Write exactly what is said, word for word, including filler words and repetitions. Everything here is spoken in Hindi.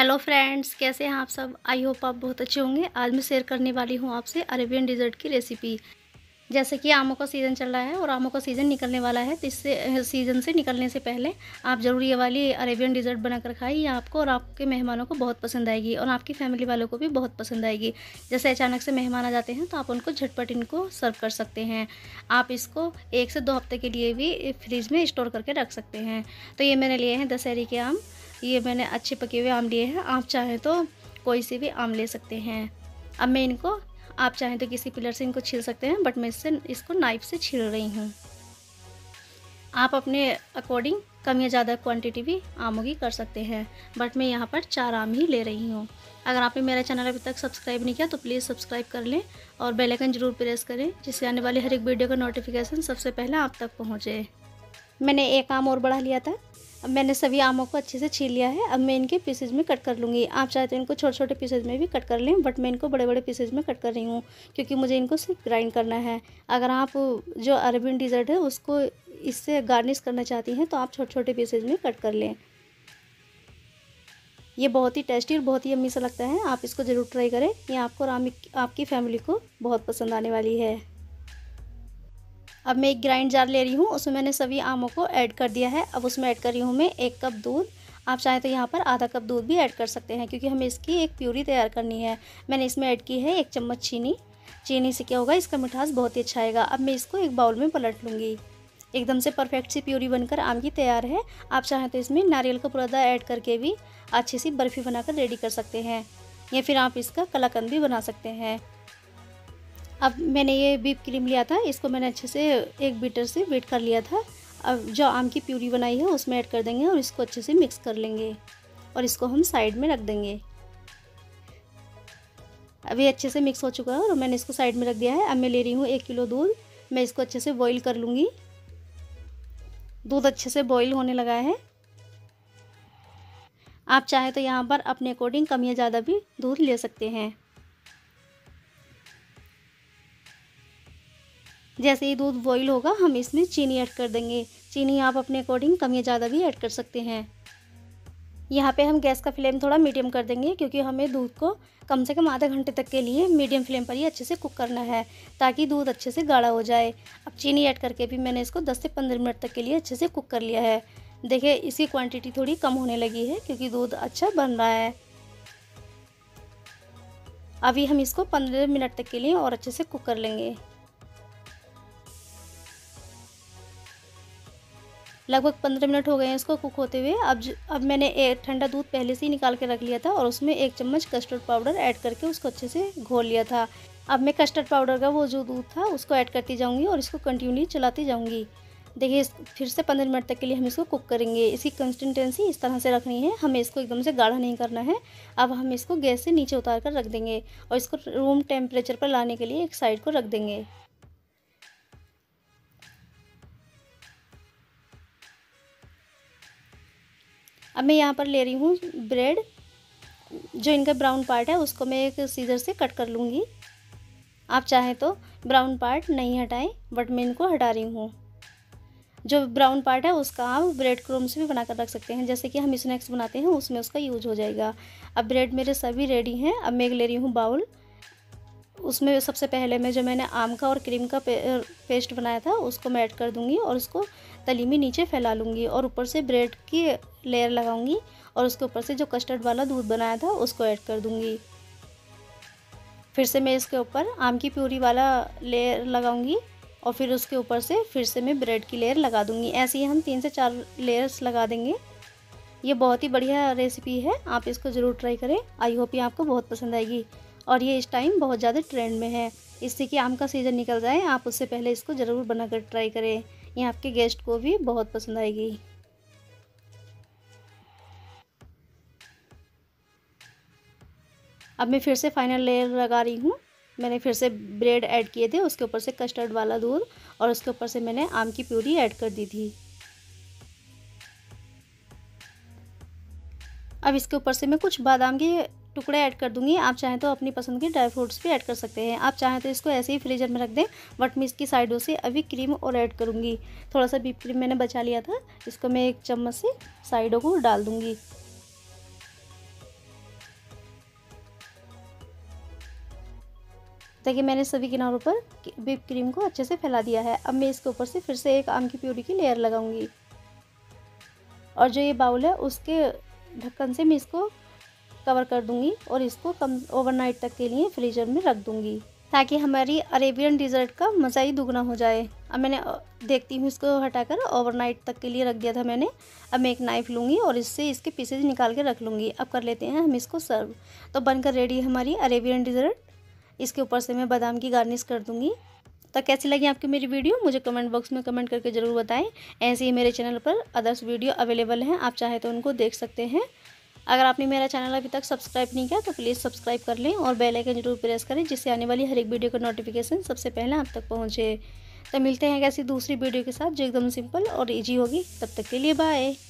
हेलो फ्रेंड्स, कैसे हैं आप सब। आई होप आप बहुत अच्छे होंगे। आज मैं शेयर करने वाली हूं आपसे अरेबियन डिज़र्ट की रेसिपी। जैसे कि आमों का सीज़न चल रहा है और आमों का सीज़न निकलने वाला है, तो इससे सीज़न से निकलने से पहले आप ज़रूर ये वाली अरेबियन डिज़र्ट बनाकर खाइए। आपको और आपके मेहमानों को बहुत पसंद आएगी और आपकी फैमिली वालों को भी बहुत पसंद आएगी। जैसे अचानक से मेहमान आ जाते हैं तो आप उनको झटपट इनको सर्व कर सकते हैं। आप इसको एक से दो हफ्ते के लिए भी फ्रिज में स्टोर करके रख सकते हैं। तो ये मैंने लिए हैं दशहरी के आम। ये मैंने अच्छे पके हुए आम लिए हैं। आप चाहें तो कोई से भी आम ले सकते हैं। अब मैं इनको, आप चाहें तो किसी पिलर से इनको छील सकते हैं, बट मैं इससे इसको नाइफ से छील रही हूँ। आप अपने अकॉर्डिंग कम या ज़्यादा क्वांटिटी भी आमों की कर सकते हैं, बट मैं यहाँ पर चार आम ही ले रही हूँ। अगर आपने मेरा चैनल अभी तक सब्सक्राइब नहीं किया तो प्लीज़ सब्सक्राइब कर लें और बेल आइकन जरूर प्रेस करें, जिससे आने वाली हर एक वीडियो का नोटिफिकेशन सबसे पहले आप तक पहुँचे। मैंने एक आम और बढ़ा लिया था। अब मैंने सभी आमों को अच्छे से छील लिया है। अब मैं इनके पीसेज में कट कर लूँगी। आप चाहे तो इनको छोटे छोटे पीसेज में भी कट कर लें, बट मैं इनको बड़े बड़े पीसेज में कट कर रही हूँ क्योंकि मुझे इनको सिर्फ ग्राइंड करना है। अगर आप जो अरेबियन डिज़र्ट है उसको इससे गार्निश करना चाहती हैं तो आप छोटे छोटे पीसेज में कट कर लें। ये बहुत ही टेस्टी और बहुत ही यम्मी सा लगता है। आप इसको ज़रूर ट्राई करें। ये आपको और आपकी फैमिली को बहुत पसंद आने वाली है। अब मैं एक ग्राइंड जार ले रही हूँ, उसमें मैंने सभी आमों को ऐड कर दिया है। अब उसमें ऐड कर रही हूँ मैं एक कप दूध। आप चाहें तो यहाँ पर आधा कप दूध भी ऐड कर सकते हैं क्योंकि हमें इसकी एक प्यूरी तैयार करनी है। मैंने इसमें ऐड की है एक चम्मच चीनी। चीनी से क्या होगा, इसका मिठास बहुत ही अच्छा आएगा। अब मैं इसको एक बाउल में पलट लूँगी। एकदम से परफेक्ट सी प्यूरी बनकर आम की तैयार है। आप चाहें तो इसमें नारियल का बुरादा ऐड करके भी अच्छी सी बर्फ़ी बनाकर रेडी कर सकते हैं, या फिर आप इसका कलाकंद भी बना सकते हैं। अब मैंने ये व्हिप क्रीम लिया था, इसको मैंने अच्छे से एक बीटर से बीट कर लिया था। अब जो आम की प्यूरी बनाई है उसमें ऐड कर देंगे और इसको अच्छे से मिक्स कर लेंगे और इसको हम साइड में रख देंगे। अब ये अच्छे से मिक्स हो चुका है और मैंने इसको साइड में रख दिया है। अब मैं ले रही हूँ एक किलो दूध। मैं इसको अच्छे से बॉईल कर लूँगी। दूध अच्छे से बॉईल होने लगा है। आप चाहे तो यहाँ पर अपने अकॉर्डिंग कम या ज़्यादा भी दूध ले सकते हैं। जैसे ही दूध बॉईल होगा हम इसमें चीनी ऐड कर देंगे। चीनी आप अपने अकॉर्डिंग कम या ज़्यादा भी ऐड कर सकते हैं। यहाँ पे हम गैस का फ्लेम थोड़ा मीडियम कर देंगे क्योंकि हमें दूध को कम से कम आधे घंटे तक के लिए मीडियम फ्लेम पर ही अच्छे से कुक करना है ताकि दूध अच्छे से गाढ़ा हो जाए। अब चीनी ऐड करके भी मैंने इसको दस से पंद्रह मिनट तक के लिए अच्छे से कुक कर लिया है। देखिए इसकी क्वांटिटी थोड़ी कम होने लगी है क्योंकि दूध अच्छा बन रहा है। अभी हम इसको पंद्रह मिनट तक के लिए और अच्छे से कुक कर लेंगे। लगभग पंद्रह मिनट हो गए हैं इसको कुक होते हुए। अब अब मैंने एक ठंडा दूध पहले से ही निकाल के रख लिया था और उसमें एक चम्मच कस्टर्ड पाउडर ऐड करके उसको अच्छे से घोल लिया था। अब मैं कस्टर्ड पाउडर का वो जो दूध था उसको ऐड करती जाऊंगी और इसको कंटिन्यू चलाती जाऊंगी। देखिए फिर से पंद्रह मिनट तक के लिए हम इसको कुक करेंगे। इसकी कंसिस्टेंसी इस तरह से रखनी है, हमें इसको एकदम से गाढ़ा नहीं करना है। अब हम इसको गैस से नीचे उतार कर रख देंगे और इसको रूम टेम्परेचर पर लाने के लिए एक साइड को रख देंगे। अब मैं यहाँ पर ले रही हूँ ब्रेड। जो इनका ब्राउन पार्ट है उसको मैं एक सीजर से कट कर लूँगी। आप चाहें तो ब्राउन पार्ट नहीं हटाएं, बट मैं इनको हटा रही हूँ। जो ब्राउन पार्ट है उसका आप ब्रेड क्रम्स भी बनाकर रख सकते हैं, जैसे कि हम स्नैक्स बनाते हैं उसमें उसका यूज हो जाएगा। अब ब्रेड मेरे सभी रेडी हैं। अब मैं ले रही हूँ बाउल। उसमें सबसे पहले मैं जो मैंने आम का और क्रीम का पे, पेस्ट बनाया था उसको मैं ऐड कर दूंगी और उसको तली में नीचे फैला लूँगी और ऊपर से ब्रेड की लेयर लगाऊंगी और उसके ऊपर से जो कस्टर्ड वाला दूध बनाया था उसको ऐड कर दूंगी। फिर से मैं इसके ऊपर आम की प्यूरी वाला लेयर लगाऊंगी और फिर उसके ऊपर से फिर से मैं ब्रेड की लेयर लगा दूँगी। ऐसे ही हम तीन से चार लेयर्स लगा देंगे। ये बहुत ही बढ़िया रेसिपी है, आप इसको ज़रूर ट्राई करें। आई होप ये आपको बहुत पसंद आएगी और ये इस टाइम बहुत ज़्यादा ट्रेंड में है। इससे कि आम का सीज़न निकल जाए आप उससे पहले इसको ज़रूर बनाकर ट्राई करें। ये आपके गेस्ट को भी बहुत पसंद आएगी। अब मैं फिर से फाइनल लेयर लगा रही हूँ। मैंने फिर से ब्रेड ऐड किए थे, उसके ऊपर से कस्टर्ड वाला दूध और उसके ऊपर से मैंने आम की प्यूरी ऐड कर दी थी। अब इसके ऊपर से मैं कुछ बादाम के टुकड़े ऐड कर दूंगी। आप चाहें तो अपनी पसंद के ड्राई फ्रूट्स भी ऐड कर सकते हैं। आप चाहें तो इसको ऐसे ही फ्रीजर में रख दें, बट मैं इसकी साइडों से अभी क्रीम और ऐड करूंगी। थोड़ा सा व्हिप क्रीम मैंने बचा लिया था, इसको मैं एक चम्मच से साइडों को डाल दूंगी। देखिए मैंने सभी किनारों पर व्हिप क्रीम को अच्छे से फैला दिया है। अब मैं इसके ऊपर से फिर से एक आम की प्यूरी की लेयर लगाऊंगी और जो ये बाउल है उसके ढक्कन से मैं इसको कवर कर दूंगी और इसको कम ओवरनाइट तक के लिए फ्रीजर में रख दूंगी ताकि हमारी अरेबियन डिज़र्ट का मज़ा ही दुगना हो जाए। अब मैंने देखती हूँ इसको हटाकर ओवरनाइट तक के लिए रख दिया था मैंने। अब मैं एक नाइफ़ लूँगी और इससे इसके पीसेज निकाल के रख लूँगी। अब कर लेते हैं हम इसको सर्व। तो बनकर रेडी है हमारी अरेबियन डिज़र्ट। इसके ऊपर से मैं बादाम की गार्निश कर दूँगी। तो कैसी लगी आपकी मेरी वीडियो मुझे कमेंट बॉक्स में कमेंट करके ज़रूर बताएं। ऐसे ही मेरे चैनल पर अदर्स वीडियो अवेलेबल हैं, आप चाहे तो उनको देख सकते हैं। अगर आपने मेरा चैनल अभी तक सब्सक्राइब नहीं किया तो प्लीज़ सब्सक्राइब कर लें और बेल आइकन जरूर प्रेस करें जिससे आने वाली हर एक वीडियो का नोटिफिकेशन सबसे पहले आप तक पहुंचे। तो मिलते हैं ऐसी दूसरी वीडियो के साथ जो एकदम सिंपल और ईजी होगी। तब तक के लिए बाय।